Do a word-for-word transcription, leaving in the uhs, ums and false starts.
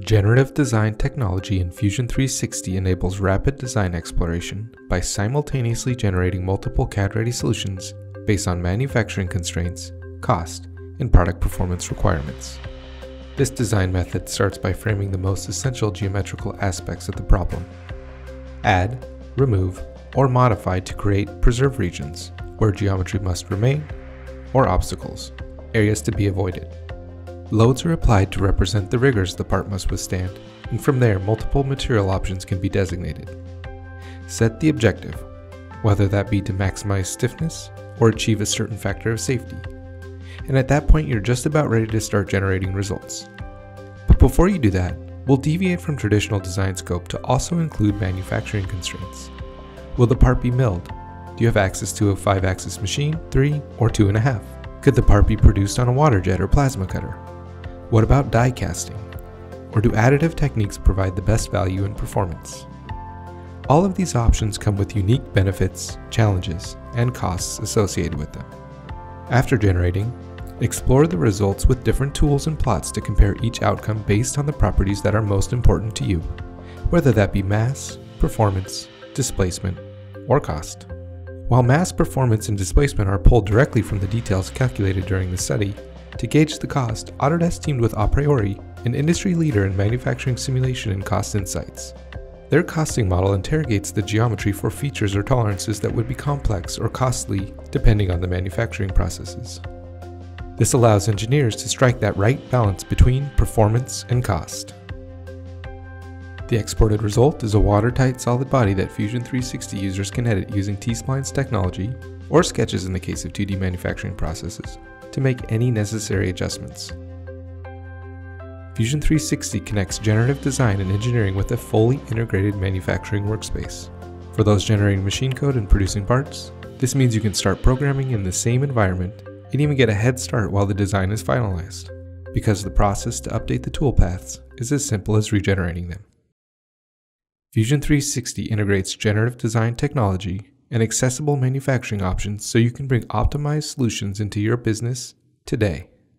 Generative design technology in Fusion three sixty enables rapid design exploration by simultaneously generating multiple C A D-ready solutions based on manufacturing constraints, cost, and product performance requirements. This design method starts by framing the most essential geometrical aspects of the problem. Add, remove, or modify to create preserve regions where geometry must remain, or obstacles, areas to be avoided. Loads are applied to represent the rigors the part must withstand, and from there multiple material options can be designated. Set the objective, whether that be to maximize stiffness or achieve a certain factor of safety, and at that point you're just about ready to start generating results. But before you do that, we'll deviate from traditional design scope to also include manufacturing constraints. Will the part be milled? Do you have access to a five axis machine, three, or two and a half? Could the part be produced on a water jet or plasma cutter? What about die casting? Or do additive techniques provide the best value and performance? All of these options come with unique benefits, challenges, and costs associated with them. After generating, explore the results with different tools and plots to compare each outcome based on the properties that are most important to you, whether that be mass, performance, displacement, or cost. While mass, performance, and displacement are pulled directly from the details calculated during the study, to gauge the cost, Autodesk teamed with A Priori, an industry leader in manufacturing simulation and cost insights. Their costing model interrogates the geometry for features or tolerances that would be complex or costly depending on the manufacturing processes. This allows engineers to strike that right balance between performance and cost. The exported result is a watertight solid body that Fusion three sixty users can edit using T-Splines technology, or sketches in the case of two D manufacturing processes, to make any necessary adjustments. Fusion three sixty connects generative design and engineering with a fully integrated manufacturing workspace. For those generating machine code and producing parts, this means you can start programming in the same environment and even get a head start while the design is finalized, because the process to update the toolpaths is as simple as regenerating them. Fusion three sixty integrates generative design technology and accessible manufacturing options so you can bring optimized solutions into your business today.